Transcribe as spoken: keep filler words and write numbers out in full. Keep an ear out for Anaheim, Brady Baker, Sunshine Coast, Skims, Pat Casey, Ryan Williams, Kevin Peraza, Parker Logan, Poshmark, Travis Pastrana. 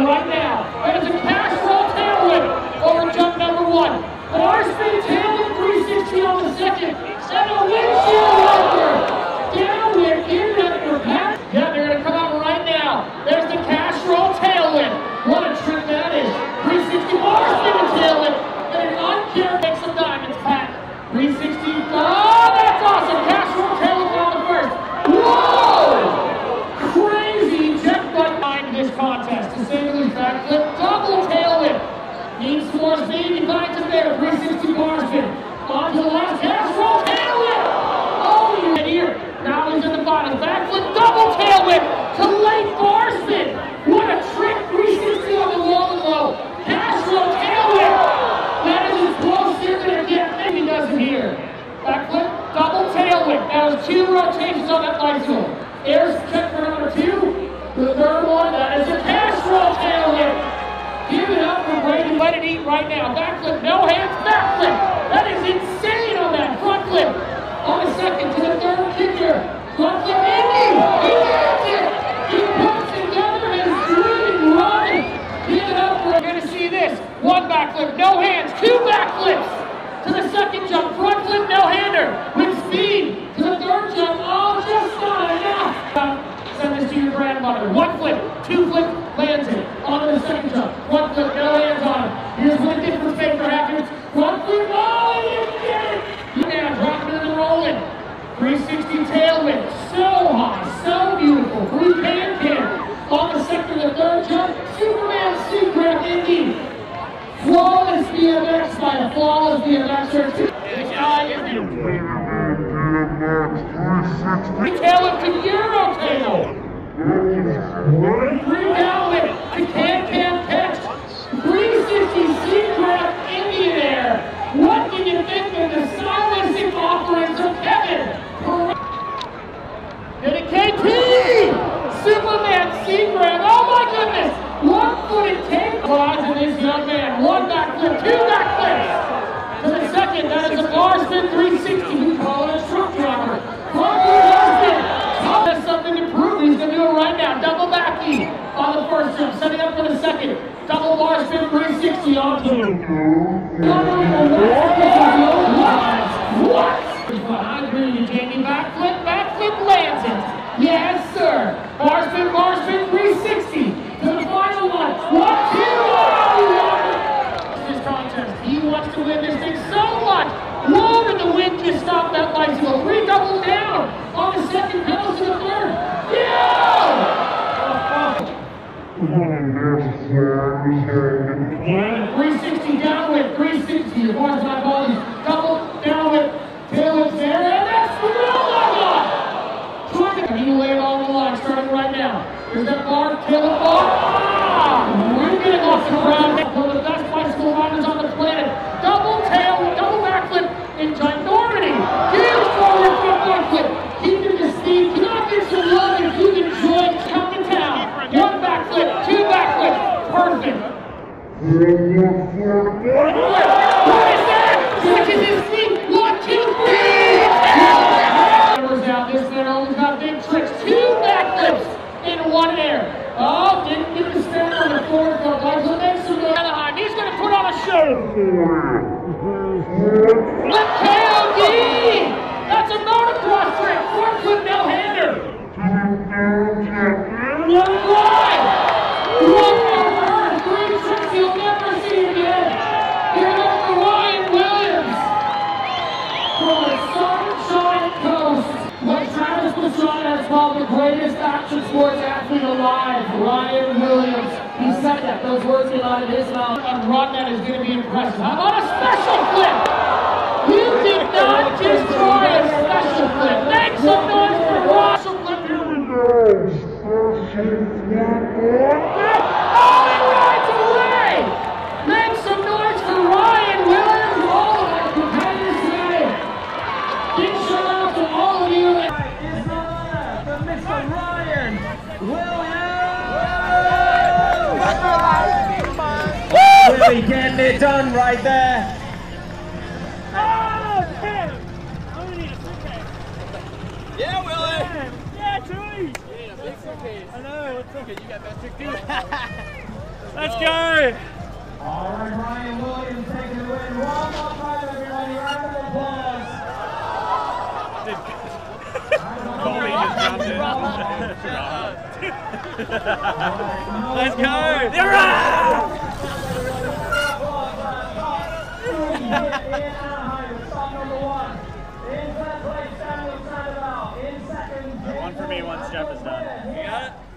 Right now, and it's a cash roll tailwind over jump number one. An R-speed tailwind three sixty on the second, and a windshield wiper downwind in that for Pat. Yeah, they're gonna come out right now. There's the cash roll tailwind. What a trick that is! three sixty R-speed tailwind and an uncared mix of diamonds, Pat. three sixty. Oh, that's awesome! Cash roll tailwind on the first. Whoa! Crazy jet bike behind this contest. Backflip, double tailwind. Needs some more speed, he finds it there. three sixty Marston. On to the last cash roll tailwind. Oh, you're right here. Now he's in the bottom. Backflip, double tailwind to late Marston. What a trick. three sixty on the wall and low. Cash roll tailwind. That is as close as you're going to get. Maybe he doesn't here. Backflip, double tailwind. Now there's two rotations on that bicycle. Air's check for number two. The third one, that is a cash roll tailwind. Give it up for Brady. Let it eat right now. Backflip, no hands, backflip. That is insane on that front flip. On the second to the third kicker. Front flip, Indy. He gets it. He puts it together and is driven running. Give it up for. We're going to see this. One backflip, no hands. Two backflips to the second jump. Front flip, no hander. With speed to the third jump. Oh, just not enough. Send this to your grandmother. One flip, two flip, lands it. On to the second jump. One flip, no hands on it. Here's Lincoln for Faker afterwards. One flip, oh, you get it! You now drop it in the rolling. three sixty tailwind, so high, so beautiful. Three pan can. On the second, the third jump. Superman Supercraft Indy. Flawless B M X by a flawless B M Xer. This guy is beautiful. Tailwind to Euro tail. Three tailwind to Can Can Catch. three sixty Seacraft Indian Air. What did you think of the silencing offerings of Kevin? And a K T! Superman Seacraft. Oh my goodness! One footed tail. Claws in this young man. One backflip, two backflips. To the second, that is a Marston three sixty. We call it a truck driver. Parker Logan has something to prove. He's going to do it right now. Double back E on the first jump. Setting up for the second. Double Marston three sixty on two. What? Behind Green and Jamie. Backflip, backflip lands it. Yes, sir. Marston, Marston three sixty. To the final one. What? He wants to win this thing so much. Whoa, did the wind just stop that bicycle? Three double down on the second pedal to the third. Yeah! three sixty downwind, three sixty. As far as my body, double downwind, tail is there, and that's the roll I got. And he lay it all on the line, starting right now. There's that bar, tail of bar. Ah! We're getting off the ground. One of the best bicycle riders on the planet. Double tail, double backflip in ginormity. Huge forward front backflip. Keeping the speed. Cannot get some love if you can join. Come to town. One backflip, two backflips. Perfect. What is that? Switches his feet. One, two, three. Numbers out this man only got big tricks. Two backflips in one air. Oh, didn't get the stand on the floor for a bicycle. Next to Anaheim, he's going to put on a show. The K O D! That's a motocross trick. Four foot no hander. One wide. One over. Three tricks you'll never see again. Give it up for Ryan Williams from the Sunshine Coast. What Travis Pastrana has called the greatest action sports athlete alive, Ryan Williams. He said that, those words came out of his mouth. A run that is going to be impressive. How about a special flip? You did not just try a special flip. Make some noise for Ryan. Special flip. Here we go. Oh, he rides away. Make some noise for Ryan Williams. All of our competitors today. Big shout out to all of you. It's on the mix of Ryan Williams. Really getting it done right there. Yeah, Willie! Yeah, Trudy! Yeah, big cookies. I know. What's okay, you got that trick too. Let's go! All right, Ryan Williams taking the win. One more time, everybody. Round of applause. Let's go! They're up! One for me once Jeff is done. You got it?